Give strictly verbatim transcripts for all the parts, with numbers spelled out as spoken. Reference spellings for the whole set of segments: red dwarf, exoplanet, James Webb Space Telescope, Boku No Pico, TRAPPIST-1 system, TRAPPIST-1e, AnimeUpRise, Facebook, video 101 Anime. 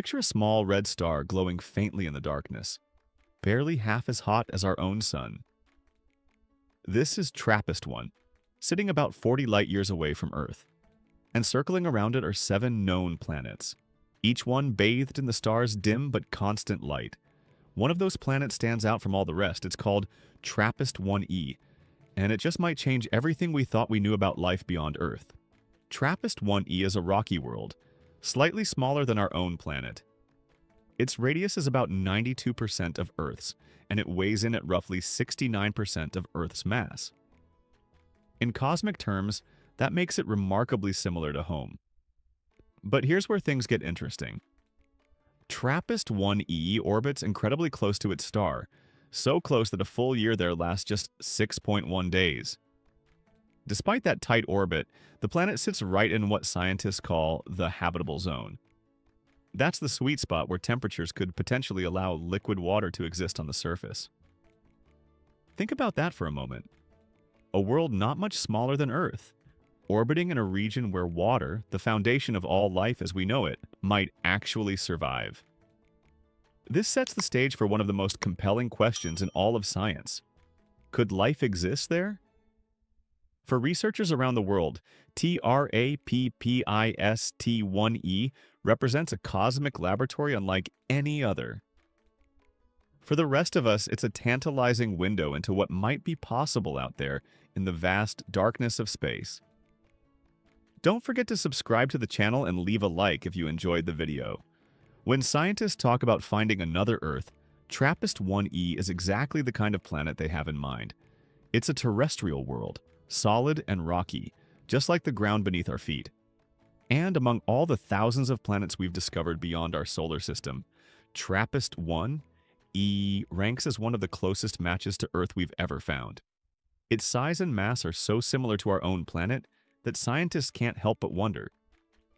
Picture a small red star glowing faintly in the darkness, barely half as hot as our own sun. This is TRAPPIST one, sitting about forty light-years away from Earth, and circling around it are seven known planets, each one bathed in the star's dim but constant light. One of those planets stands out from all the rest. It's called TRAPPIST one e, and it just might change everything we thought we knew about life beyond Earth. TRAPPIST one e is a rocky world, slightly smaller than our own planet. Its radius is about ninety-two percent of Earth's, and it weighs in at roughly sixty-nine percent of Earth's mass. In cosmic terms, that makes it remarkably similar to home. But here's where things get interesting. TRAPPIST one e orbits incredibly close to its star, so close that a full year there lasts just six point one days. Despite that tight orbit, the planet sits right in what scientists call the habitable zone. That's the sweet spot where temperatures could potentially allow liquid water to exist on the surface. Think about that for a moment. A world not much smaller than Earth, orbiting in a region where water, the foundation of all life as we know it, might actually survive. This sets the stage for one of the most compelling questions in all of science. Could life exist there? For researchers around the world, TRAPPIST one e represents a cosmic laboratory unlike any other. For the rest of us, it's a tantalizing window into what might be possible out there in the vast darkness of space. Don't forget to subscribe to the channel and leave a like if you enjoyed the video. When scientists talk about finding another Earth, TRAPPIST one e is exactly the kind of planet they have in mind. It's a terrestrial world, solid and rocky, just like the ground beneath our feet. And among all the thousands of planets we've discovered beyond our solar system, TRAPPIST one e ranks as one of the closest matches to Earth we've ever found. Its size and mass are so similar to our own planet that scientists can't help but wonder,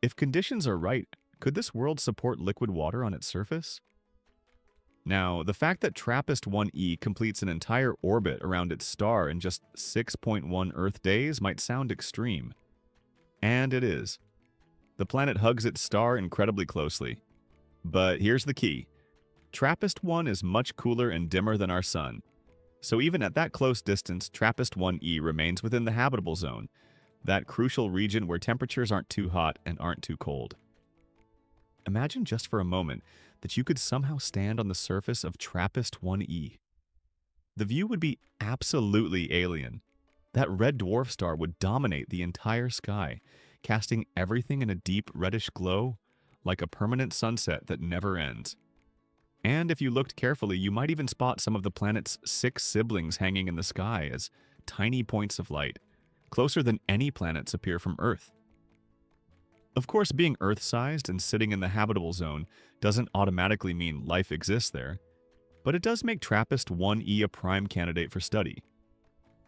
if conditions are right, could this world support liquid water on its surface? Now, the fact that TRAPPIST one e completes an entire orbit around its star in just six point one Earth days might sound extreme. And it is. The planet hugs its star incredibly closely. But here's the key. TRAPPIST one is much cooler and dimmer than our sun. So even at that close distance, TRAPPIST one e remains within the habitable zone, that crucial region where temperatures aren't too hot and aren't too cold. Imagine just for a moment that you could somehow stand on the surface of TRAPPIST one e. The view would be absolutely alien. That red dwarf star would dominate the entire sky, casting everything in a deep reddish glow, like a permanent sunset that never ends. And if you looked carefully, you might even spot some of the planet's six siblings hanging in the sky as tiny points of light, closer than any planets appear from Earth. Of course, being Earth-sized and sitting in the habitable zone doesn't automatically mean life exists there, but it does make TRAPPIST one e a prime candidate for study.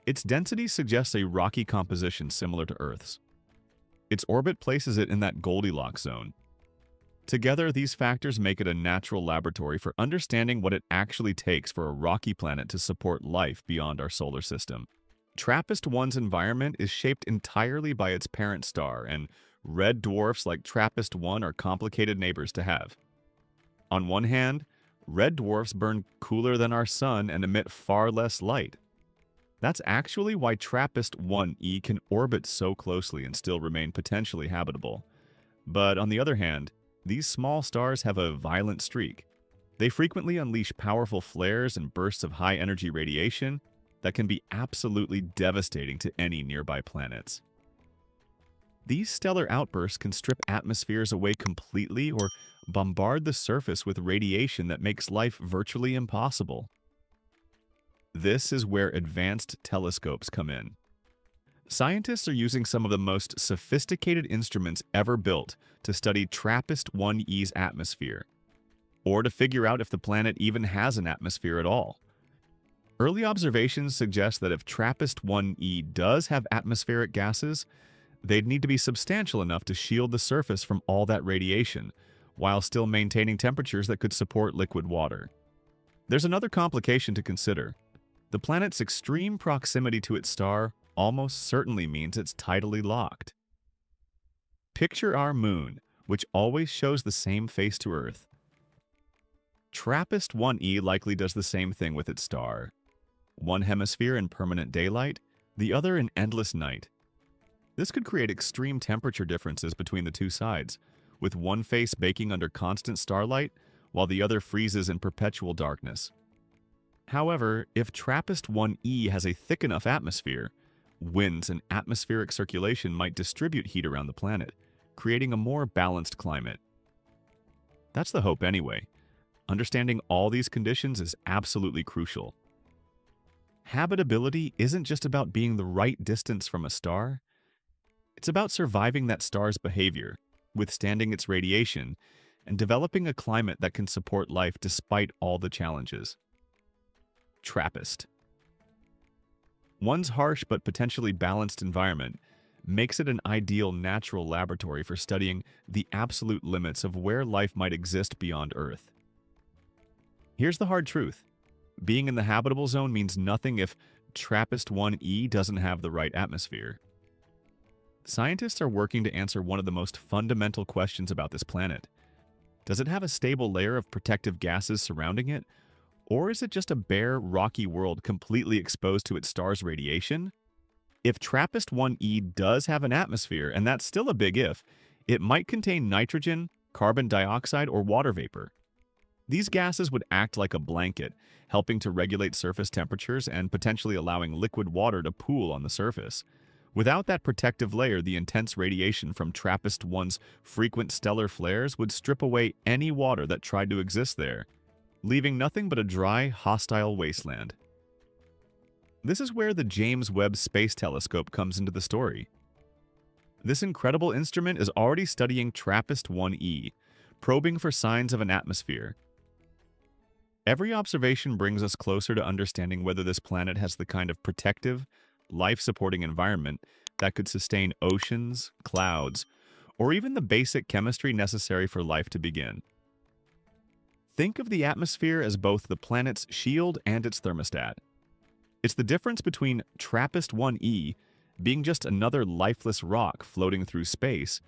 Its density suggests a rocky composition similar to Earth's. Its orbit places it in that Goldilocks zone. Together, these factors make it a natural laboratory for understanding what it actually takes for a rocky planet to support life beyond our solar system. TRAPPIST one's environment is shaped entirely by its parent star, and red dwarfs like TRAPPIST one are complicated neighbors to have. On one hand, red dwarfs burn cooler than our sun and emit far less light. That's actually why TRAPPIST one e can orbit so closely and still remain potentially habitable. But on the other hand, these small stars have a violent streak. They frequently unleash powerful flares and bursts of high-energy radiation that can be absolutely devastating to any nearby planets. These stellar outbursts can strip atmospheres away completely or bombard the surface with radiation that makes life virtually impossible. This is where advanced telescopes come in. Scientists are using some of the most sophisticated instruments ever built to study TRAPPIST one e's atmosphere, or to figure out if the planet even has an atmosphere at all. Early observations suggest that if TRAPPIST one e does have atmospheric gases, they'd need to be substantial enough to shield the surface from all that radiation, while still maintaining temperatures that could support liquid water. There's another complication to consider. The planet's extreme proximity to its star almost certainly means it's tidally locked. Picture our moon, which always shows the same face to Earth. TRAPPIST one e likely does the same thing with its star. One hemisphere in permanent daylight, the other in endless night. This could create extreme temperature differences between the two sides, with one face baking under constant starlight while the other freezes in perpetual darkness. However, if TRAPPIST one e has a thick enough atmosphere, winds and atmospheric circulation might distribute heat around the planet, creating a more balanced climate. That's the hope anyway. Understanding all these conditions is absolutely crucial. Habitability isn't just about being the right distance from a star. It's about surviving that star's behavior, withstanding its radiation, and developing a climate that can support life despite all the challenges. TRAPPIST. One's harsh but potentially balanced environment makes it an ideal natural laboratory for studying the absolute limits of where life might exist beyond Earth. Here's the hard truth. Being in the habitable zone means nothing if TRAPPIST one e doesn't have the right atmosphere. Scientists are working to answer one of the most fundamental questions about this planet. Does it have a stable layer of protective gases surrounding it, or is it just a bare, rocky world completely exposed to its star's radiation? If TRAPPIST one e does have an atmosphere, and that's still a big if, it might contain nitrogen, carbon dioxide, or water vapor. These gases would act like a blanket, helping to regulate surface temperatures and potentially allowing liquid water to pool on the surface. Without that protective layer, the intense radiation from TRAPPIST one's frequent stellar flares would strip away any water that tried to exist there, leaving nothing but a dry, hostile wasteland. This is where the James Webb Space Telescope comes into the story. This incredible instrument is already studying TRAPPIST one e, probing for signs of an atmosphere. Every observation brings us closer to understanding whether this planet has the kind of protective, life-supporting environment that could sustain oceans, clouds, or even the basic chemistry necessary for life to begin. Think of the atmosphere as both the planet's shield and its thermostat. It's the difference between TRAPPIST one e being just another lifeless rock floating through space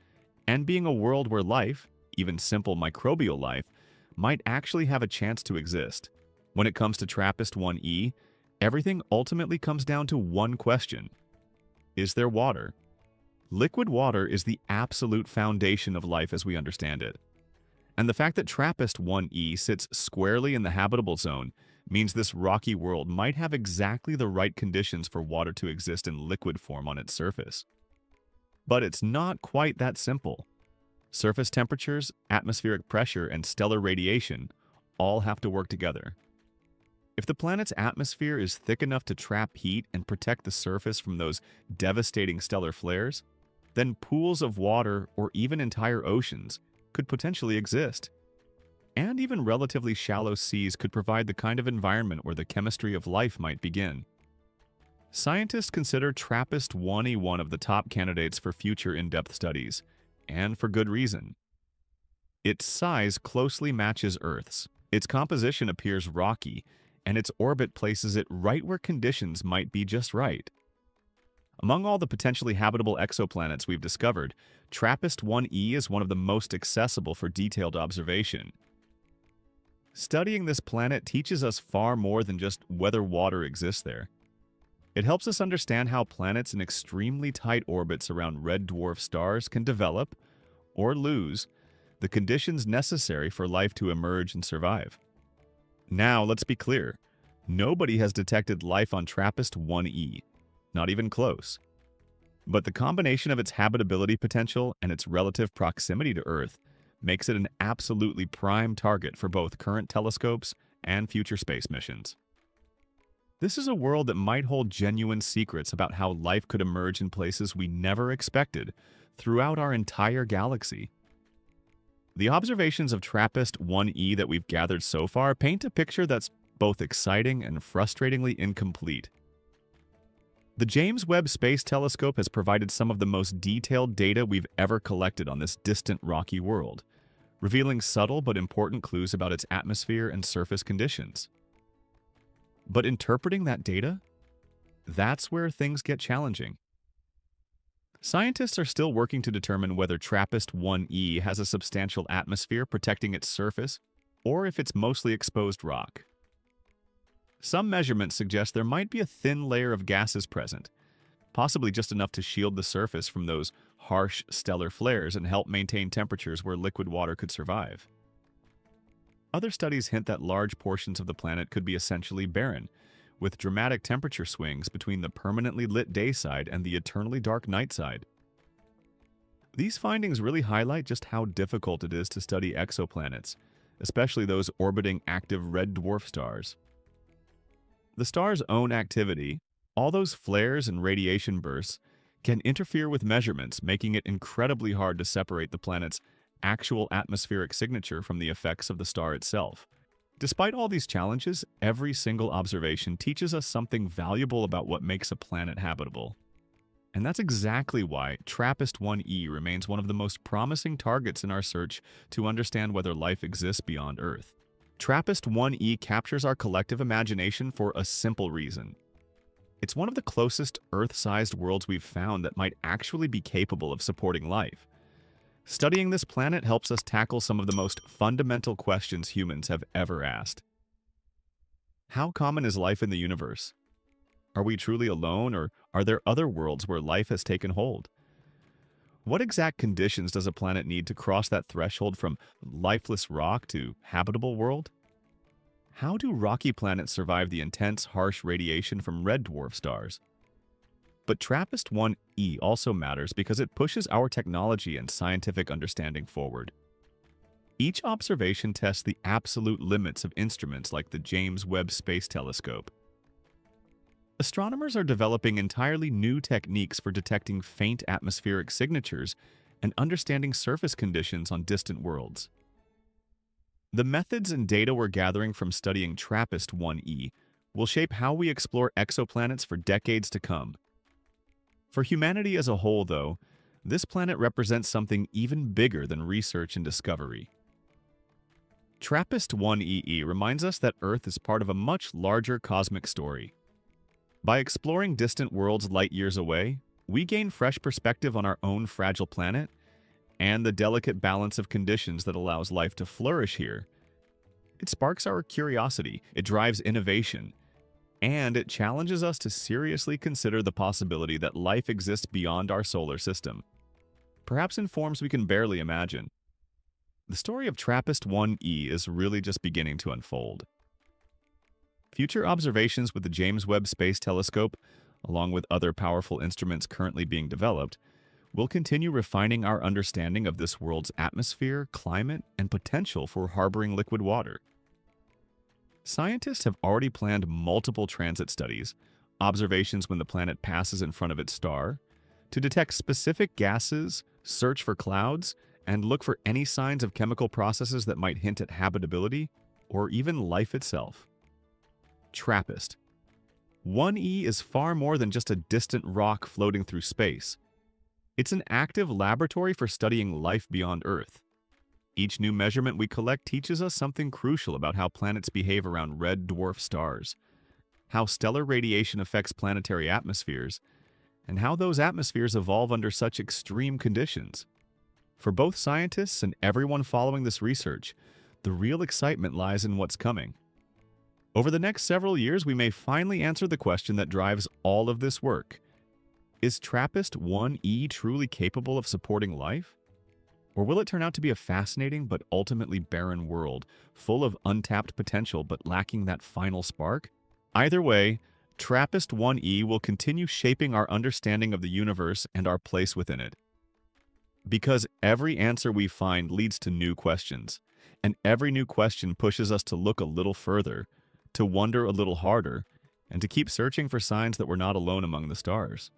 and being a world where life, even simple microbial life, might actually have a chance to exist. When it comes to TRAPPIST one e, everything ultimately comes down to one question. Is there water? Liquid water is the absolute foundation of life as we understand it. And the fact that TRAPPIST one e sits squarely in the habitable zone means this rocky world might have exactly the right conditions for water to exist in liquid form on its surface. But it's not quite that simple. Surface temperatures, atmospheric pressure, and stellar radiation all have to work together. If the planet's atmosphere is thick enough to trap heat and protect the surface from those devastating stellar flares, then pools of water or even entire oceans could potentially exist. And even relatively shallow seas could provide the kind of environment where the chemistry of life might begin. Scientists consider TRAPPIST one e one of the top candidates for future in-depth studies, and for good reason. Its size closely matches Earth's, its composition appears rocky, and its orbit places it right where conditions might be just right. Among all the potentially habitable exoplanets we've discovered, TRAPPIST one e is one of the most accessible for detailed observation. Studying this planet teaches us far more than just whether water exists there. It helps us understand how planets in extremely tight orbits around red dwarf stars can develop, or lose, the conditions necessary for life to emerge and survive. Now, let's be clear. Nobody has detected life on TRAPPIST one e, not even close. But the combination of its habitability potential and its relative proximity to Earth makes it an absolutely prime target for both current telescopes and future space missions. This is a world that might hold genuine secrets about how life could emerge in places we never expected throughout our entire galaxy. The observations of TRAPPIST one e that we've gathered so far paint a picture that's both exciting and frustratingly incomplete. The James Webb Space Telescope has provided some of the most detailed data we've ever collected on this distant rocky world, revealing subtle but important clues about its atmosphere and surface conditions. But interpreting that data? That's where things get challenging. Scientists are still working to determine whether TRAPPIST one e has a substantial atmosphere protecting its surface, or if it's mostly exposed rock. Some measurements suggest there might be a thin layer of gases present, possibly just enough to shield the surface from those harsh stellar flares and help maintain temperatures where liquid water could survive. Other studies hint that large portions of the planet could be essentially barren, with dramatic temperature swings between the permanently lit day side and the eternally dark night side. These findings really highlight just how difficult it is to study exoplanets, especially those orbiting active red dwarf stars. The star's own activity, all those flares and radiation bursts, can interfere with measurements, making it incredibly hard to separate the planet's actual atmospheric signature from the effects of the star itself. Despite all these challenges, every single observation teaches us something valuable about what makes a planet habitable. And that's exactly why TRAPPIST one e remains one of the most promising targets in our search to understand whether life exists beyond Earth. TRAPPIST one e captures our collective imagination for a simple reason. It's one of the closest Earth-sized worlds we've found that might actually be capable of supporting life. Studying this planet helps us tackle some of the most fundamental questions humans have ever asked. How common is life in the universe? Are we truly alone, or are there other worlds where life has taken hold? What exact conditions does a planet need to cross that threshold from lifeless rock to habitable world? How do rocky planets survive the intense, harsh radiation from red dwarf stars? But TRAPPIST one e also matters because it pushes our technology and scientific understanding forward. Each observation tests the absolute limits of instruments like the James Webb Space Telescope. Astronomers are developing entirely new techniques for detecting faint atmospheric signatures and understanding surface conditions on distant worlds. The methods and data we're gathering from studying TRAPPIST one e will shape how we explore exoplanets for decades to come. For humanity as a whole, though, this planet represents something even bigger than research and discovery. TRAPPIST one e reminds us that Earth is part of a much larger cosmic story. By exploring distant worlds light years away, we gain fresh perspective on our own fragile planet and the delicate balance of conditions that allows life to flourish here. It sparks our curiosity, it drives innovation, and it challenges us to seriously consider the possibility that life exists beyond our solar system, perhaps in forms we can barely imagine. The story of TRAPPIST one e is really just beginning to unfold. Future observations with the James Webb Space Telescope, along with other powerful instruments currently being developed, will continue refining our understanding of this world's atmosphere, climate, and potential for harboring liquid water. Scientists have already planned multiple transit studies, observations when the planet passes in front of its star, to detect specific gases, search for clouds, and look for any signs of chemical processes that might hint at habitability or even life itself. TRAPPIST one e is far more than just a distant rock floating through space. It's an active laboratory for studying life beyond Earth. Each new measurement we collect teaches us something crucial about how planets behave around red dwarf stars, how stellar radiation affects planetary atmospheres, and how those atmospheres evolve under such extreme conditions. For both scientists and everyone following this research, the real excitement lies in what's coming. Over the next several years, we may finally answer the question that drives all of this work. Is TRAPPIST one e truly capable of supporting life? Or will it turn out to be a fascinating but ultimately barren world, full of untapped potential but lacking that final spark? Either way, TRAPPIST one e will continue shaping our understanding of the universe and our place within it. Because every answer we find leads to new questions, and every new question pushes us to look a little further, to wonder a little harder, and to keep searching for signs that we're not alone among the stars.